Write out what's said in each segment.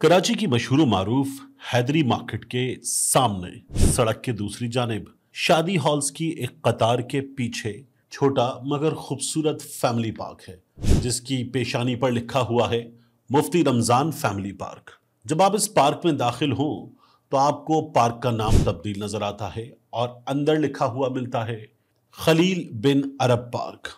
कराची की मशहूर मारूफ हैदरी मार्केट के सामने सड़क के दूसरी जानिब शादी हॉल्स की एक कतार के पीछे छोटा मगर खूबसूरत फैमिली पार्क है जिसकी पेशानी पर लिखा हुआ है मुफ्ती रमजान फैमिली पार्क। जब आप इस पार्क में दाखिल हों तो आपको पार्क का नाम तब्दील नजर आता है और अंदर लिखा हुआ मिलता है खलील बिन अरब पार्क।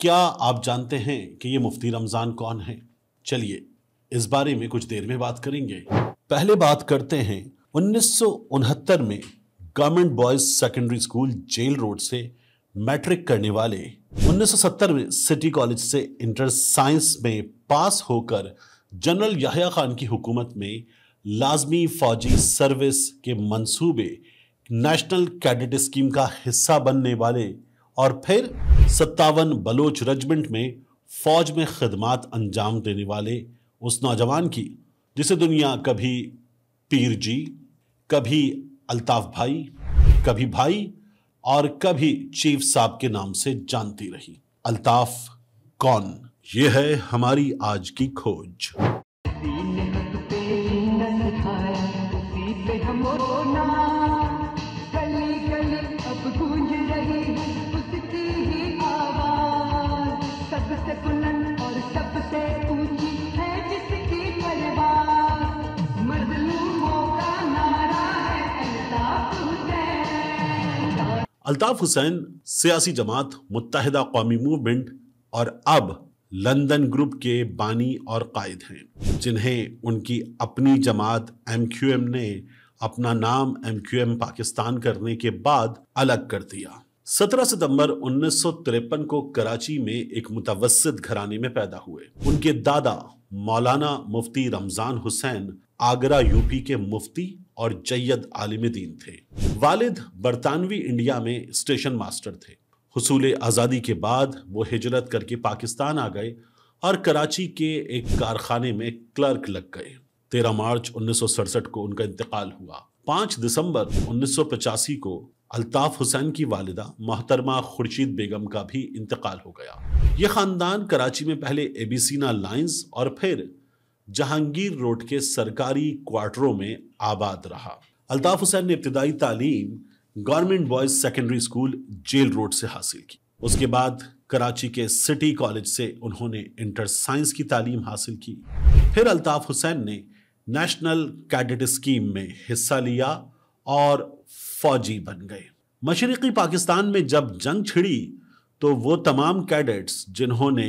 क्या आप जानते हैं कि ये मुफ्ती रमजान कौन है? चलिए इस बारे में कुछ देर में बात करेंगे। पहले बात करते हैं 1969 में government boys secondary school jail road से मैट्रिक करने वाले, 1970 में सिटी कॉलेज से इंटर साइंस में पास होकर जनरल याहया खान की हुकूमत में लाजमी फौजी सर्विस के मंसूबे, नेशनल कैडेट स्कीम का हिस्सा बनने वाले और फिर 57 बलोच रेजिमेंट में फौज में खिदमात अंजाम देने वाले उस नौजवान की जिसे दुनिया कभी पीर जी, कभी अल्ताफ भाई, कभी भाई और कभी चीफ साहब के नाम से जानती रही। अल्ताफ कौन? ये है हमारी आज की खोज। अल्ताफ हुसैन सियासी जमात मुत्तहिदा कौमी मूवमेंट और अब लंदन ग्रुप के बानी और कायद हैं, जिन्हें उनकी अपनी जमात MQM ने अपना नाम MQM पाकिस्तान करने के बाद अलग कर दिया। 17 सितंबर 1953 को कराची में एक मुतवस्सित घराने में पैदा हुए। उनके दादा मौलाना मुफ्ती रमजान हुसैन आगरा यूपी के मुफ्ती और जैयद आलिम दीन थे। वालिद बरतानवी इंडिया में स्टेशन मास्टर थे। हुसूल आज़ादी के बाद वो हिजरत करके पाकिस्तान आ गए और कराची के एक कारखाने में क्लर्क लग गए। 13 मार्च 1967 को उनका इंतकाल हुआ। 5 दिसंबर 1985 को अल्ताफ हुसैन की वालिदा मोहतरमा खुर्शीद बेगम का भी इंतकाल हो गया। ये ख़ानदान कराची में पहले एबीसीना लाइंस और फिर जहांगीर रोड के सरकारी क्वार्टरों में आबाद रहा। अल्ताफ हुसैन ने इब्तिदाई तालीम government boys secondary school jail road से हासिल की। उसके बाद कराची के सिटी कॉलेज से उन्होंने इंटर साइंस की तालीम हासिल की। फिर अल्ताफ हुसैन ने नेशनल कैडेट स्कीम में हिस्सा लिया और फौजी बन गए। मशरिकी पाकिस्तान में जब जंग छिड़ी तो वो तमाम कैडेट्स जिन्होंने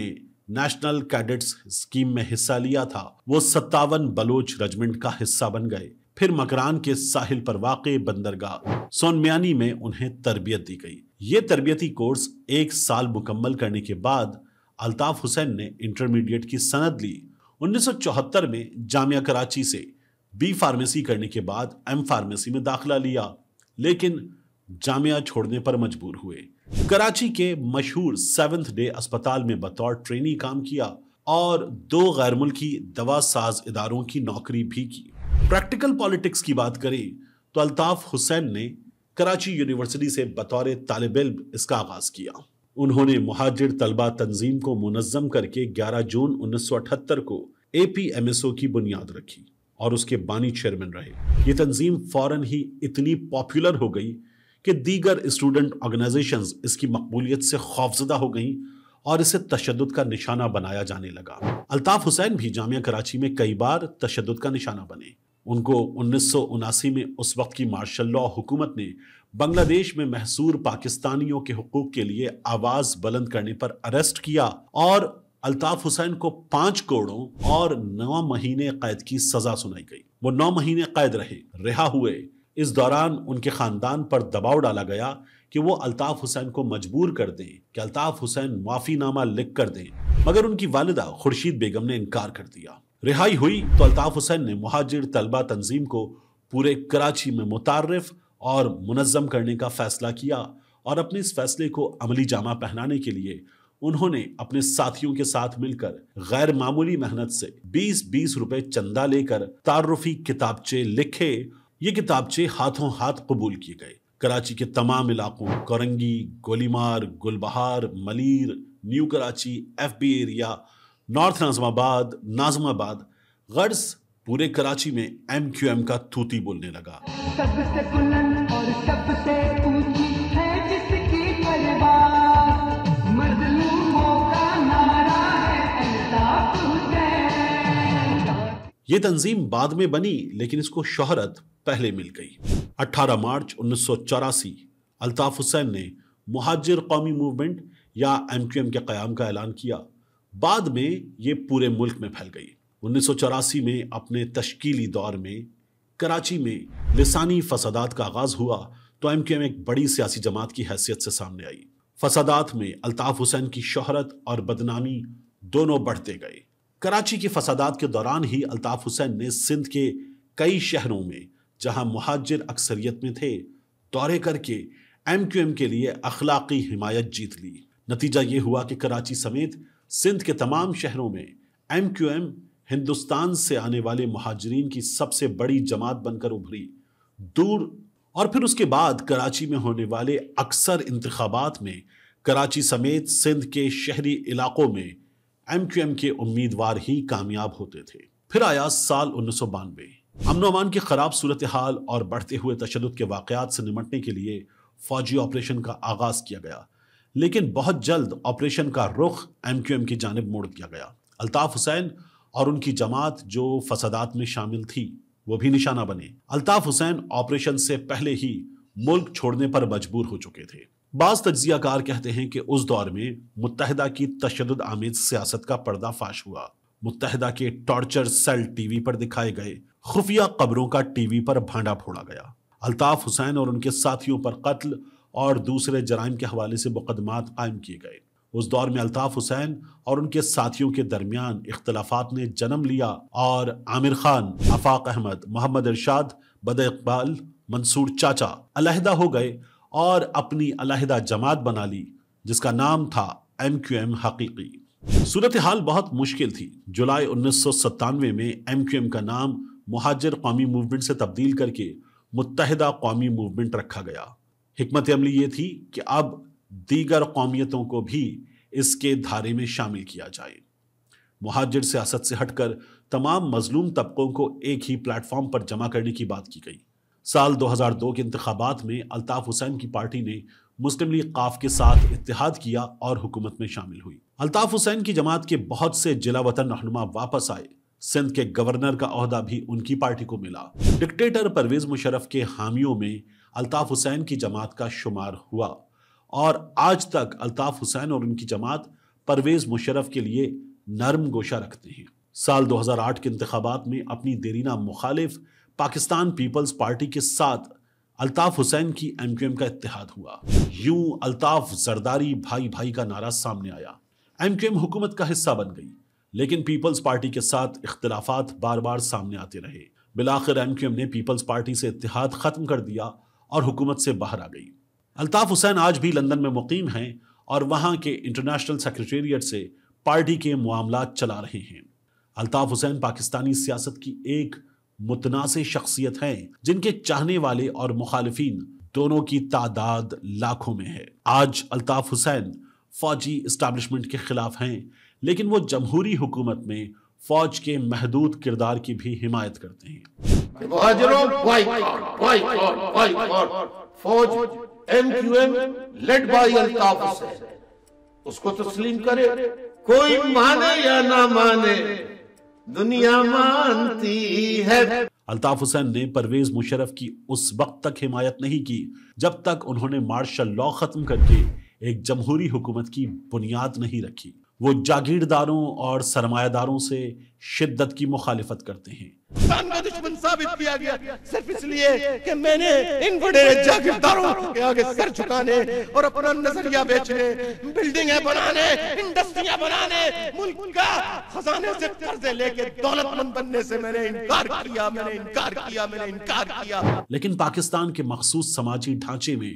नेशनल कैडेट्स स्कीम में हिस्सा लिया था वो 57 बलोच रेजिमेंट का हिस्सा बन गए। फिर मकरान के साहिल पर वाक़े बंदरगाह सोनमियानी में उन्हें तरबियत दी गई। ये तरबियती कोर्स 1 साल मुकम्मल करने के बाद अल्ताफ हुसैन ने इंटरमीडिएट की सनद ली। 1974 में जामिया कराची से B फार्मेसी करने के बाद M फार्मेसी में दाखिला लिया, लेकिन जामिया छोड़ने पर मजबूर हुए। कराची के मशहूर सेवेंथ डे अस्पताल में बतौर ट्रेनी काम किया और 2 गैर मुल्की दवा साज इदारों की नौकरी भी की। प्रैक्टिकल पॉलिटिक्स की बात करें तो अल्ताफ हुसैन ने कराची यूनिवर्सिटी से बतौर तालिब इल्म इसका आगाज किया। उन्होंने मुहाजिर तलबा तंजीम को मुनज़्ज़म करके 11 जून 1978 को APMSO की बुनियाद रखी और उसके बानी चेयरमैन रहे। ये तंजीम फौरन ही इतनी पॉपुलर हो गई कि दीगर स्टूडेंट ऑर्गेनाइजेशंस इसकी मकबूलियत से खौफजदा हो गईं और इसे तशद्दुद का निशाना बनाया जाने लगा। अल्ताफ हुसैन भी जामिया कराची में कई बार तशद्दुद का निशाना बने। उनको 1979 में उस वक्त की मार्शल लॉ हुकूमत ने बांग्लादेश में महसूर पाकिस्तानियों के हकूक़ के लिए आवाज़ बुलंद करने पर अरेस्ट किया और अल्ताफ हुसैन को 5 करोड़ और 9 महीने कैद की सजा सुनाई गई। वो 9 महीने कैद रहे, रिहा हुए। इस दौरान उनके खानदान पर दबाव डाला गया कि वो अल्ताफ हुसैन को मजबूर कर दें कि अल्ताफ हुसैन माफीनामा लिख कर दें, मगर उनकी वालिदा खुर्शीद बेगम ने इनकार कर दिया। रिहाई हुई तो अल्ताफ हुसैन ने मुहाजिर तलबा तंजीम को पूरे कराची में मुतारफ और मुनज़्ज़म करने का फैसला किया और अपने इस फैसले को अमली जामा पहनाने के लिए उन्होंने अपने साथियों के साथ मिलकर गैर मामूली मेहनत से 20-20 रुपए चंदा लेकर तारुफी किताबचे लिखे। ये किताबचे हाथों हाथ कबूल किए गए। कराची के तमाम इलाकों Korangi, Golimar, Gulbahar, Malir, new Karachi, FB area, north Nazimabad गर्ज पूरे कराची में MQM का तूती बोलने लगा। सबसे बुलंद और सबसे ऊंची है जिसकी तलवार, मजलूमों का नारा है अल्ताफ हुसैन। ये तंजीम बाद में बनी लेकिन इसको शोहरत पहले मिल गई। 18 मार्च 1984 अल्ताफ हुसैन ने मुहाजिर कौमी मूवमेंट या MQM के क़याम का ऐलान किया। बाद में ये पूरे मुल्क में फैल गई। 1984 में अपने तश्कीली दौर में कराची में लिसानी फसादात का आगाज़ हुआ तो MQM एक बड़ी सियासी जमात की हैसियत से सामने आई। फसादात में अल्ताफ हुसैन की शोहरत और बदनामी दोनों बढ़ते गए। कराची के फसादात के दौरान ही अल्ताफ हुसैन ने सिंध के कई शहरों में जहां मुहाजिर अक्सरियत में थे दौरे करके MQM के लिए अखलाकी हिमायत जीत ली। नतीजा ये हुआ कि कराची समेत सिंध के तमाम शहरों में MQM हिंदुस्तान से आने वाले मुहाजिरीन की सबसे बड़ी जमात बनकर उभरी। दूर और फिर उसके बाद कराची में होने वाले अक्सर इंतखाबात में कराची समेत सिंध के शहरी इलाकों में MQM के उम्मीदवार ही कामयाब होते थे। फिर आया साल 1992। अमन अमान की खराब सूरत हाल और बढ़ते हुए तशद्दुद के वाक़यात से निमटने के लिए फौजी ऑपरेशन का आगाज़ किया गया, लेकिन बहुत जल्द ऑपरेशन का रुख MQM की जानिब मोड़ दिया गया। अल्ताफ हुसैन और उनकी जमात जो फसादात में शामिल थी वो भी निशाना बने। अल्ताफ हुसैन ऑपरेशन से पहले ही मुल्क छोड़ने पर मजबूर हो चुके थे। बाज़ तज्ज़ियाकार कहते हैं कि उस दौर में मुत्तहिदा की तशद्दुद आमेज सियासत का पर्दाफाश हुआ। मुत्तहिदा के टॉर्चर सेल TV पर दिखाए गए, खुफिया कब्रों का TV पर भांडा फोड़ा गया। अल्ताफ हुसैन और उनके साथियों पर कत्ल और दूसरे जराइम के हवाले से मुकदमात कायम किए गए। उस दौर में अल्ताफ हुसैन और उनके साथियों के दरमियान इख्तलाफात ने जन्म लिया और आमिर खान, आफाक अहमद, मोहम्मद इरशाद, बदर इकबाल, मंसूर चाचा अलहदा हो गए और अपनी अलहदा जमात बना ली जिसका नाम था MQM हकीकी। सूरत हाल बहुत मुश्किल थी। जुलाई 1997 में MQM का नाम मुहाजिर कौमी मूवमेंट से तब्दील करके मुत्तहिदा कौमी मूवमेंट रखा गया। हिकमत अमली ये थी कि अब दीगर कौमियतों को भी इसके धारे में शामिल किया जाए। मुहाजिर सियासत से हटकर तमाम मजलूम तबकों को एक ही प्लेटफॉर्म पर जमा करने की बात की गई। साल 2002 के इंतखाबात में अल्ताफ हुसैन की पार्टी ने मुस्लिम लीग काफ के साथ इत्तिहाद किया और हुकूमत में शामिल हुई। अल्ताफ हुसैन की जमात के बहुत से जिला वतन रहनुमा वापस आए। सिंध के गवर्नर का ओहदा भी उनकी पार्टी को मिला। डिक्टेटर परवेज मुशरफ के हामियों में अल्ताफ हुसैन की जमात का शुमार हुआ और आज तक अल्ताफ हुसैन और उनकी जमात परवेज मुशर्रफ के लिए नरम गोशा रखते हैं। साल 2008 के इंतखाबात में अपनी देरीना मुखालिफ पाकिस्तान पीपल्स पार्टी के साथ अल्ताफ हुसैन की MQM का इत्तेहाद हुआ। यूं अल्ताफ जरदारी भाई भाई का नारा सामने आया। MQM हुकूमत का हिस्सा बन गई लेकिन पीपल्स पार्टी के साथ इख्तलाफात बार बार सामने आते रहे। बिलाखिर MQM ने पीपल्स पार्टी से इत्तेहाद ख़त्म कर दिया और हुकूमत से बाहर आ गई। अल्ताफ हुसैन आज भी लंदन में मुकीम हैं और वहाँ के इंटरनेशनल सेक्रेटेरिएट से पार्टी के मामलात चला रहे हैं। अल्ताफ हुसैन पाकिस्तानी सियासत की एक मुतनाज़े शख्सियत हैं जिनके चाहने वाले और मुखालिफिन दोनों की तादाद लाखों में है। आज अल्ताफ हुसैन फौजी इस्टेब्लिशमेंट के खिलाफ हैं लेकिन वो जमहूरी हुकूमत में फौज के महदूद किरदार की भी हिमायत करते हैं। MQM led by Altaf Hussain, उसको तस्लीम करे, कोई माने या ना माने, दुनिया मानती है। अल्ताफ हुसैन ने परवेज मुशर्रफ की उस वक्त तक हिमायत नहीं की जब तक उन्होंने मार्शल लॉ खत्म करके एक जमहूरी हुकूमत की बुनियाद नहीं रखी। वो जागीरदारों और सरमायादारों से शिद्दत की मुखालिफत करते हैं। पाकिस्तान का दुश्मन साबित किया गया सिर्फ इसलिए कि मैंने इन बड़े जागीरदारों के आगे सर झुकाने और अपना नजरिया बेचने, बिल्डिंगें बनाने, इंडस्ट्रियां बनाने, मुल्क का खजाने से कर्जे लेके दौलतमंद बनने से मैंने इनकार किया। लेकिन पाकिस्तान के मखसूस समाजी ढांचे में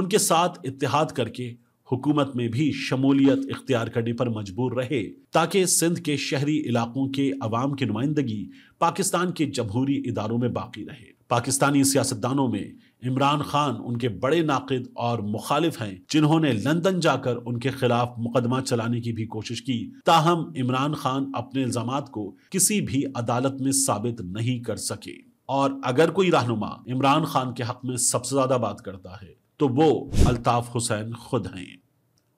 उनके साथ इत्तेहाद करके हुकूमत में भी शमूलियत इख्तियार करने पर मजबूर रहे ताकि सिंध के शहरी इलाकों के अवाम की नुमाइंदगी पाकिस्तान के जमहूरी इदारों में बाकी रहे। पाकिस्तानी सियासतदानों में इमरान खान उनके बड़े नाकिद और मुखालिफ हैं, जिन्होंने लंदन जाकर उनके खिलाफ मुकदमा चलाने की भी कोशिश की, ताहम इमरान खान अपने इल्जामात को किसी भी अदालत में साबित नहीं कर सके। और अगर कोई रहनुमा इमरान खान के हक में सबसे ज्यादा बात करता है तो वो अल्ताफ हुसैन खुद हैं।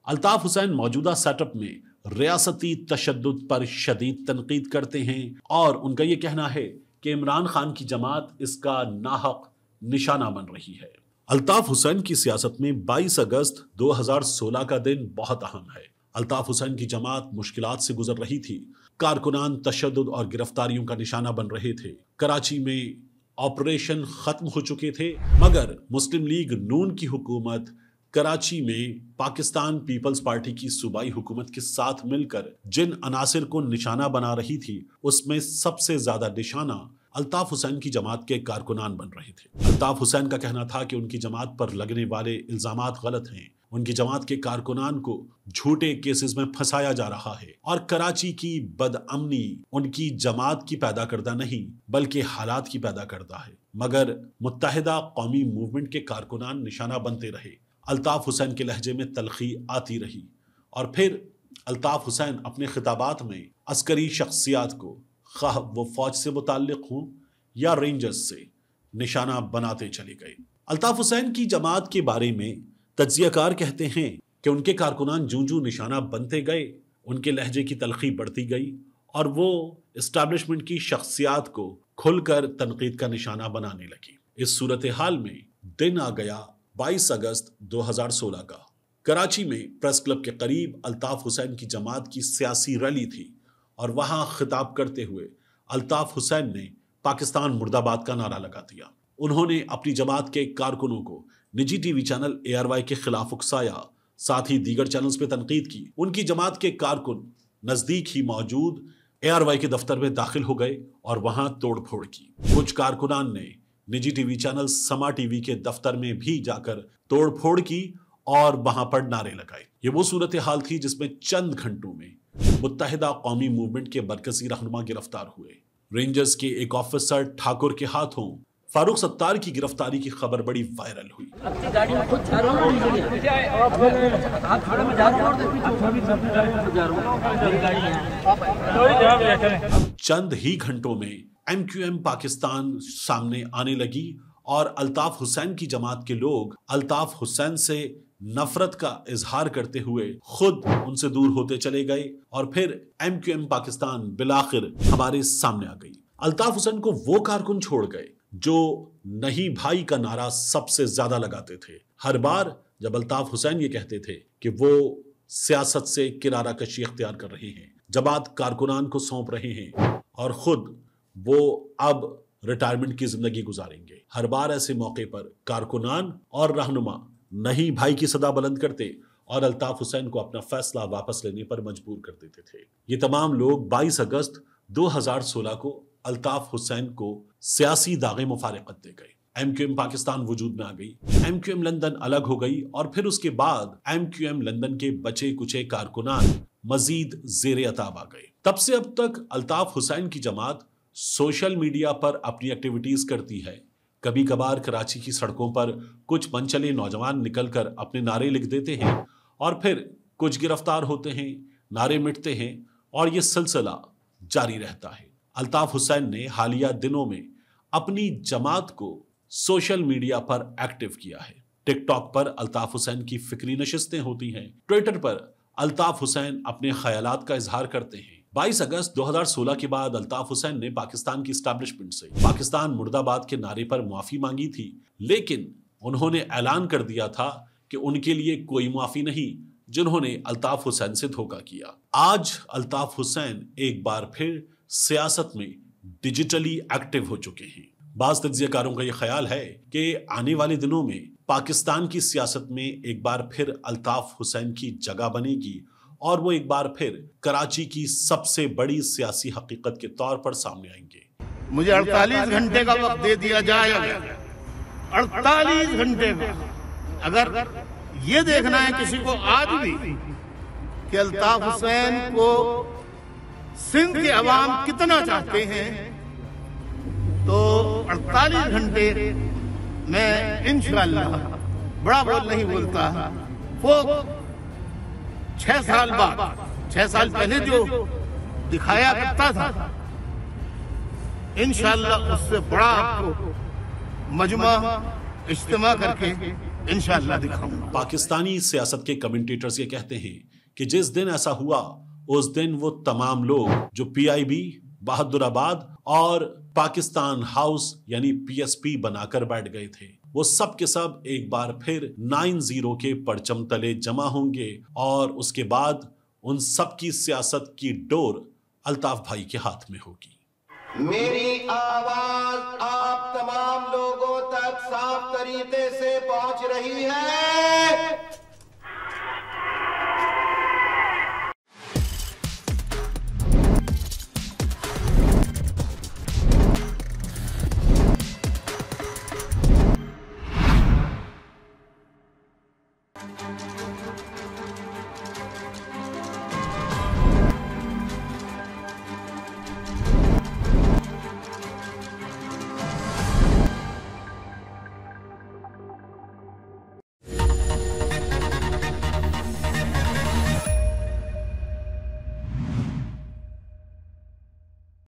अल्ताफ हुसैन मौजूदा सेटअप में रियासती तशद्दुद पर शदीद तनकीद करते हैं और उनका ये कहना है कि इमरान खान की जमात इसका नाहक निशाना बन रही है। अल्ताफ हुसैन की सियासत में 22 अगस्त 2016 का दिन बहुत अहम है। अल्ताफ हुसैन की जमात मुश्किलात से गुजर रही थी। कारकुनान तशद्दुद और गिरफ्तारियों का निशाना बन रहे थे। कराची में ऑपरेशन खत्म हो चुके थे, मगर मुस्लिम लीग नून की हुकूमत कराची में पाकिस्तान पीपल्स पार्टी की सूबाई हुकूमत के साथ मिलकर जिन अनासिर को निशाना बना रही थी, उसमें सबसे ज्यादा निशाना अल्ताफ हुसैन की जमात के कारकुनान बन रहे थे। अल्ताफ हुसैन का कहना था कि उनकी जमात पर लगने वाले इल्जामात गलत हैं, उनकी जमात के कारकुनान को झूठे केसेस में फंसाया जा रहा है और कराची की बदअमनी उनकी जमात की पैदा करता नहीं बल्कि हालात की पैदा करता है। मगर मुत्तहिदा कौमी मूवमेंट के कारकुनान निशाना बनते रहे। अल्ताफ हुसैन के लहजे में तलखी आती रही और फिर अल्ताफ हुसैन अपने खिताबात में अस्करी शख्सियात को, खा वो फौज से मुताल्लिक हों या रेंजर्स से, निशाना बनाते चले गए। अल्ताफ हुसैन की जमात के बारे में तज्जियाकार कहते हैं कि उनके कारकुनान जूं जूं निशाना बनते गए, उनके लहजे की तलखी बढ़ती गई और वो इस्टेब्लिशमेंट की शख्सियात को खुलकर तनकीद का निशाना बनाने लगी। इस सूरत हाल में दिन आ गया 22 अगस्त 2016 का। कराची में प्रेस क्लब के करीब अल्ताफ हुसैन की जमात की सियासी रैली थी और वहां खिताब करते हुए अल्ताफ हुसैन ने पाकिस्तान मुर्दाबाद का नारा लगा दिया। उन्होंने अपनी जमात के कारकुनों को निजी टीवी चैनल ARY के खिलाफ उकसाया, साथ ही दीगर चैनल्स पे तनकीद की। उनकी जमात के कारकुन नजदीक ही मौजूद ARY के दफ्तर में दाखिल हो गए और वहां तोड़फोड़ की। कुछ कारकुनान ने निजी टीवी चैनल समा टीवी के दफ्तर में भी जाकर तोड़फोड़ की और वहां पर नारे लगाए। ये वो सूरत हाल थी जिसमें चंद घंटों में मुत्तहिदा कौमी मूवमेंट के मरकजी रहनुमा गिरफ्तार हुए। रेंजर्स के एक ऑफिसर ठाकुर के हाथों फारुक सत्तार की गिरफ्तारी की खबर बड़ी वायरल हुई। चंद ही घंटों में MQM पाकिस्तान सामने आने लगी और अल्ताफ हुसैन की जमात के लोग अल्ताफ हुसैन से नफरत का इजहार करते हुए खुद उनसे दूर होते चले गए और फिर MQM पाकिस्तान बिलाखिर हमारे सामने आ गई। अल्ताफ हुसैन को वो कारकुन छोड़ गए जो नहीं भाई का नारा सबसे ज्यादा लगाते थे। हर बार जब अल्ताफ हुसैन ये कहते थे कि वो सियासत से किनारा कशी अख्तियार कर रहे हैं, जमात कारकुनान को सौंप रहे हैं और खुद वो अब रिटायरमेंट की जिंदगी गुजारेंगे, हर बार ऐसे मौके पर कारकुनान और रहनुमा नहीं भाई की सदा बुलंद करते और अल्ताफ हुसैन को अपना फैसला वापस लेने पर मजबूर कर देते थे। ये तमाम लोग 22 अगस्त 2016 को अल्ताफ हुसैन को सियासी दागे मुफारकत दे गए। MQM पाकिस्तान वजूद में आ गई, MQM लंदन अलग हो गई और फिर उसके बाद MQM लंदन के बचे कुचे कारकुनान मजीद जेर अताब आ गए। तब से अब तक अल्ताफ हुसैन की जमात सोशल मीडिया पर अपनी एक्टिविटीज करती है। कभी कभार कराची की सड़कों पर कुछ मनचले नौजवान निकलकर अपने नारे लिख देते हैं और फिर कुछ गिरफ्तार होते हैं, नारे मिटते हैं और ये सिलसिला जारी रहता है। अल्ताफ हुसैन ने हालिया दिनों में अपनी जमात को सोशल मीडिया पर एक्टिव किया है। टिकटॉक पर अल्ताफ हुसैन की फिक्री नशिस्तें होती हैं, ट्विटर पर अल्ताफ हुसैन अपने ख्यालात का इजहार करते हैं। 22 अगस्त 2016 के बाद अल्ताफ हुसैन ने पाकिस्तान की एस्टैब्लिशमेंट से पाकिस्तान मुर्दाबाद के नारे पर माफी मांगी थी, लेकिन उन्होंने ऐलान कर दिया था कि उनके लिए कोई माफी नहीं जिन्होंने अल्ताफ हुसैन से धोखा किया। आज अल्ताफ हुसैन एक बार फिर सियासत में डिजिटली एक्टिव हो चुके हैं। बाज़ तज्जियाकारों का यह ख्याल है कि आने वाले दिनों में पाकिस्तान की सियासत में एक बार फिर अल्ताफ हुसैन की जगह बनेगी और वो एक बार फिर कराची की सबसे बड़ी सियासी हकीकत के तौर पर सामने आएंगे। मुझे 48 घंटे का वक्त दे दिया जाएगा। 48 घंटे में अगर ये देखना है किसी को आज भी कि अल्ताफ हुसैन को सिंध के अवाम कितना चाहते हैं, तो 48 घंटे मैं इंशाअल्लाह, बड़ा बोल नहीं बोलता, वो 6 साल बाद, 6 साल पहले जो दिखाया करता था, इंशाअल्लाह उससे बड़ा आपको मजमा इज्तिमा करके इंशाअल्लाह दिखाऊंगा। पाकिस्तानी सियासत के कमेंटेटर्स ये कहते हैं कि जिस दिन ऐसा हुआ उस दिन वो तमाम लोग जो पीआईबी बहादुराबाद और पाकिस्तान हाउस यानी पीएसपी बनाकर बैठ गए थे, वो सब के सब एक बार फिर 9-0 के परचम तले जमा होंगे और उसके बाद उन सब की सियासत की डोर अल्ताफ भाई के हाथ में होगी। मेरी आवाज आप तमाम लोगों तक साफ तरीके से पहुंच रही है।